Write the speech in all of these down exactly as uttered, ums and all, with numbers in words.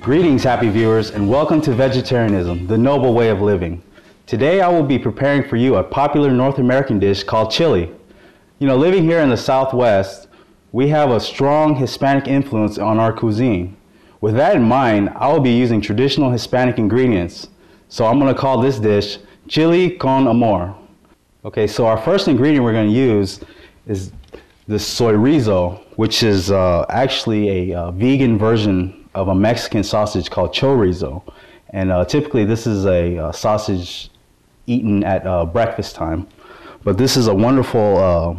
Greetings, happy viewers, and welcome to Vegetarianism, the Noble Way of Living. Today I will be preparing for you a popular North American dish called chili. You know, living here in the Southwest, we have a strong Hispanic influence on our cuisine. With that in mind, I will be using traditional Hispanic ingredients. So I'm going to call this dish chili con amor. Okay, so our first ingredient we're going to use is this chorizo, which is uh, actually a uh, vegan version of a Mexican sausage called chorizo. And uh, typically this is a uh, sausage eaten at uh, breakfast time. But this is a wonderful uh,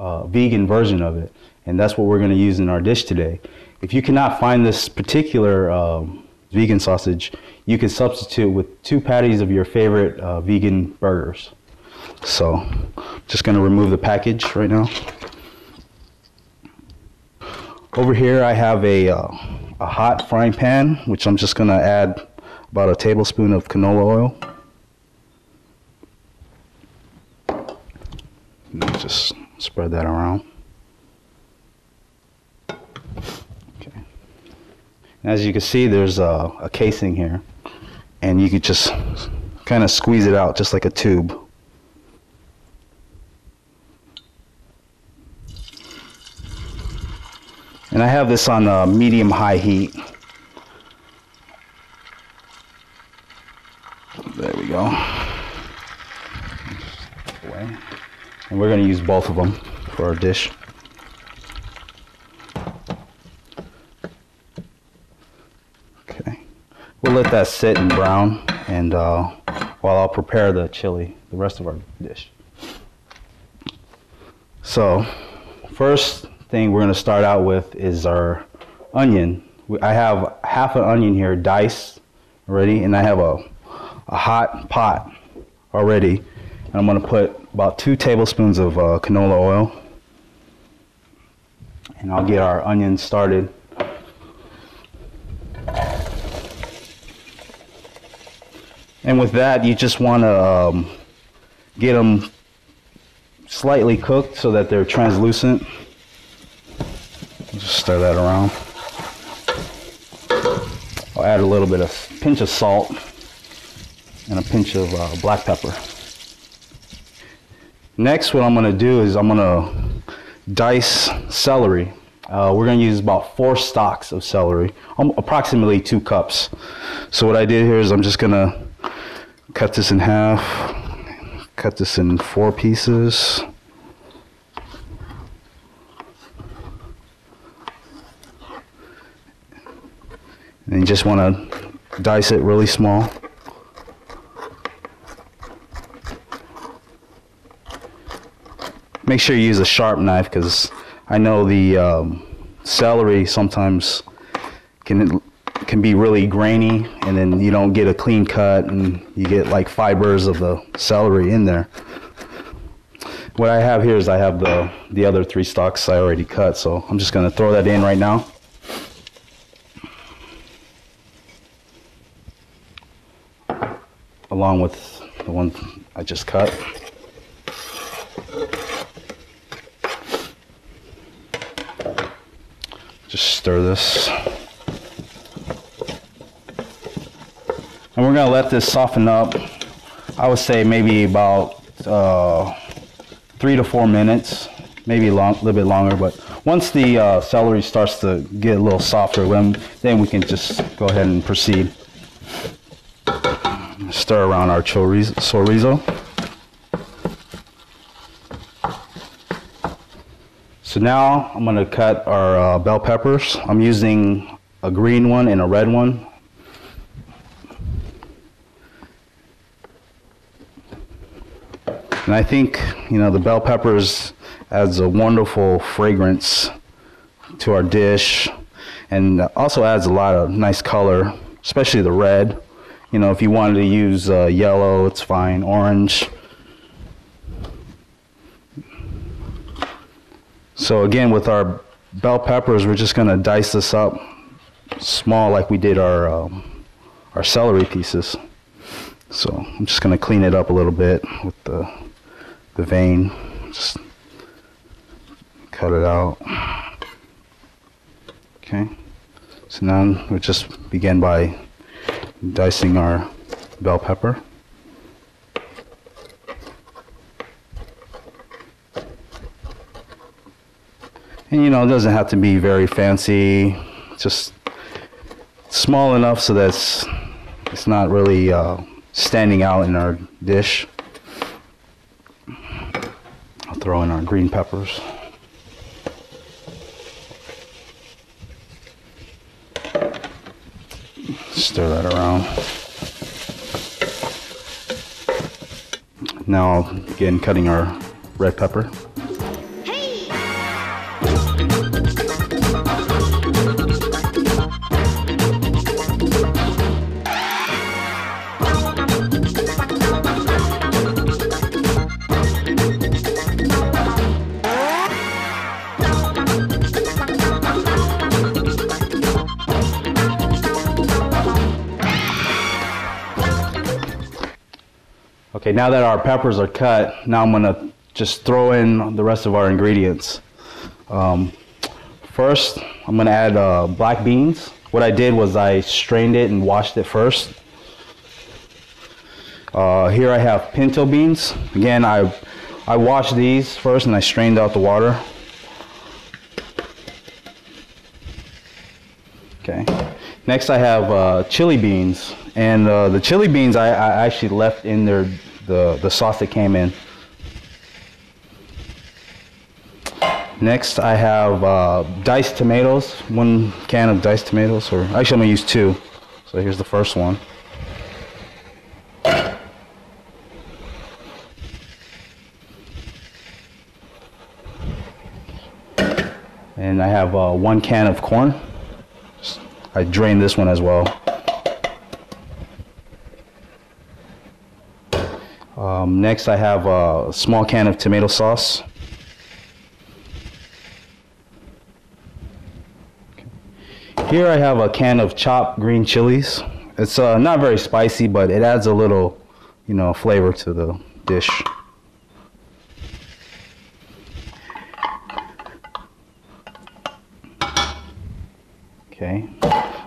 uh, vegan version of it. And that's what we're going to use in our dish today. If you cannot find this particular uh, vegan sausage, you can substitute with two patties of your favorite uh, vegan burgers. So, just going to remove the package right now. Over here I have a, uh, a hot frying pan, which I'm just going to add about a tablespoon of canola oil. And just spread that around. As you can see, there's a, a casing here, and you can just kind of squeeze it out just like a tube. And I have this on uh, medium-high heat. There we go. And we're going to use both of them for our dish. We'll let that sit and brown, and uh, while I'll prepare the chili, the rest of our dish. So, first thing we're going to start out with is our onion. We, I have half an onion here diced already, and I have a, a hot pot already. And I'm going to put about two tablespoons of uh, canola oil, and I'll get our onion started. And with that, you just want to um, get them slightly cooked so that they're translucent. Just stir that around. I'll add a little bit of pinch of salt and a pinch of uh, black pepper. Next, what I'm going to do is I'm going to dice celery. Uh, we're going to use about four stalks of celery, um, approximately two cups. So what I did here is I'm just going to cut this in half, cut this in four pieces. And you just want to dice it really small. Make sure you use a sharp knife, because I know the um, celery sometimes can can be really grainy, and then you don't get a clean cut, and you get like fibers of the celery in there. What I have here is I have the the other three stalks I already cut, so I'm just going to throw that in right now. Along with the one I just cut. Just stir this. And we're going to let this soften up, I would say maybe about uh, three to four minutes, maybe a little bit longer. But once the uh, celery starts to get a little softer, then, then we can just go ahead and proceed. Stir around our chorizo. chorizo. So now I'm going to cut our uh, bell peppers. I'm using a green one and a red one. And I think, you know, the bell peppers adds a wonderful fragrance to our dish, and also adds a lot of nice color, especially the red. You know, if you wanted to use uh, yellow, it's fine, orange. So again, with our bell peppers, we're just going to dice this up small like we did our, um, our celery pieces. So I'm just going to clean it up a little bit with the the vein, just cut it out. Okay, So now we just begin by dicing our bell pepper. And you know, it doesn't have to be very fancy, just small enough so that it's, it's not really uh, standing out in our dish. I'll throw in our green peppers. Stir that around. Now, again, cutting our red pepper. Okay, now that our peppers are cut, now I'm gonna just throw in the rest of our ingredients. Um, first, I'm gonna add uh, black beans. What I did was I strained it and washed it first. Uh, here I have pinto beans. Again, I, I washed these first and I strained out the water. Okay. Next I have uh, chili beans, and uh, the chili beans I, I actually left in their the, the sauce that came in. Next I have uh, diced tomatoes, one can of diced tomatoes, or actually I'm going to use two. So here's the first one. And I have uh, one can of corn. I drained this one as well. Um, next I have a small can of tomato sauce. Here I have a can of chopped green chilies. It's uh, not very spicy, but it adds a little, you know, flavor to the dish. Okay.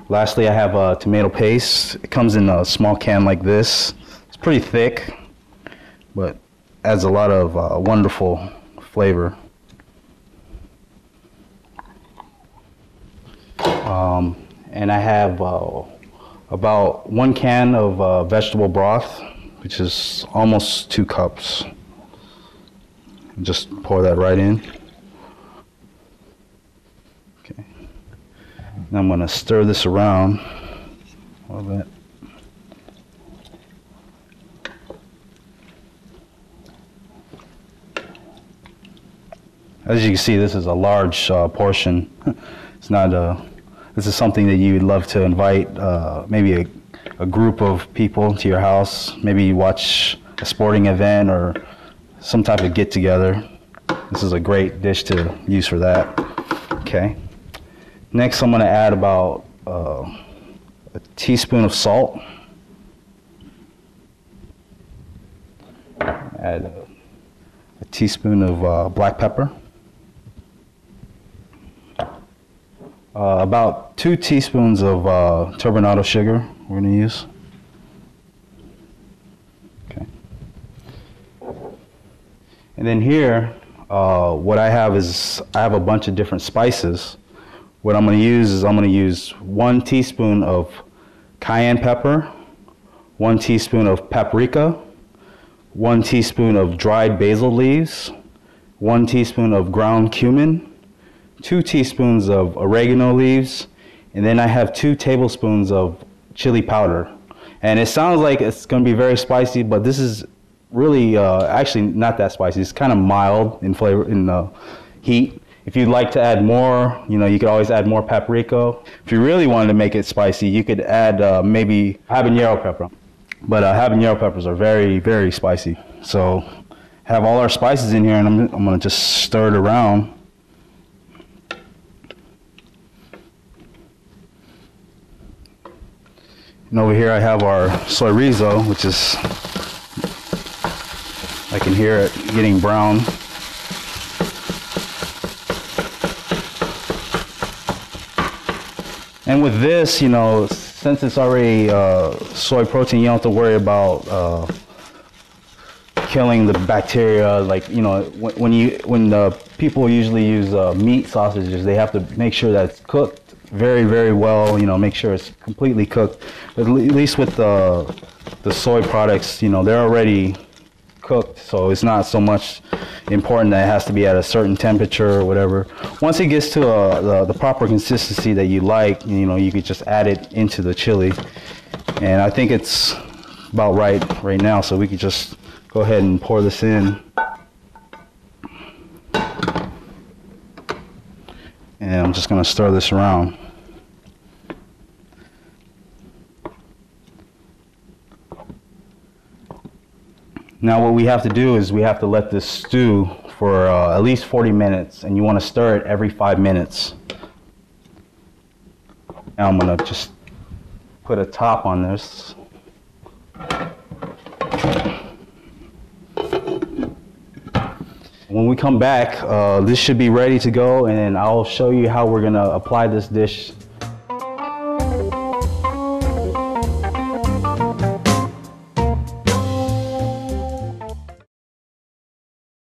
Lastly, I have a uh, tomato paste. It comes in a small can like this. It's pretty thick, but adds a lot of uh, wonderful flavor. Um, and I have uh, about one can of uh, vegetable broth, which is almost two cups. Just pour that right in. Now I'm going to stir this around a little bit. As you can see, this is a large uh, portion. It's not a, this is something that you would love to invite uh, maybe a, a group of people to your house. Maybe you watch a sporting event or some type of get-together. This is a great dish to use for that. Okay. Next, I'm going to add about uh, a teaspoon of salt. Add a, a teaspoon of uh, black pepper. Uh, about two teaspoons of uh, turbinado sugar we're going to use. Okay. And then here, uh, what I have is I have a bunch of different spices. What I'm going to use is I'm going to use one teaspoon of cayenne pepper, one teaspoon of paprika, one teaspoon of dried basil leaves, one teaspoon of ground cumin, two teaspoons of oregano leaves, and then I have two tablespoons of chili powder. And it sounds like it's going to be very spicy, but this is really uh, actually not that spicy. It's kind of mild in flavor, in uh, heat. If you'd like to add more, you know, you could always add more paprika. If you really wanted to make it spicy, you could add uh, maybe habanero pepper. But uh, habanero peppers are very, very spicy. So have all our spices in here, and I'm, I'm going to just stir it around. And over here I have our chorizo, which is, I can hear it getting brown. And with this, you know, since it's already uh, soy protein, you don't have to worry about uh, killing the bacteria. Like, you know, when, when you when the people usually use uh, meat sausages, they have to make sure that it's cooked very, very well. You know, make sure it's completely cooked. At least with the the soy products, you know, they're already cooked, so it's not so much important that it has to be at a certain temperature or whatever. Once it gets to a, the, the proper consistency that you like, you know, you could just add it into the chili. And I think it's about right right now, so we could just go ahead and pour this in. And I'm just going to stir this around. Now what we have to do is we have to let this stew for uh, at least forty minutes, and you want to stir it every five minutes. Now I'm going to just put a top on this. When we come back, uh, this should be ready to go, and I'll show you how we're going to apply this dish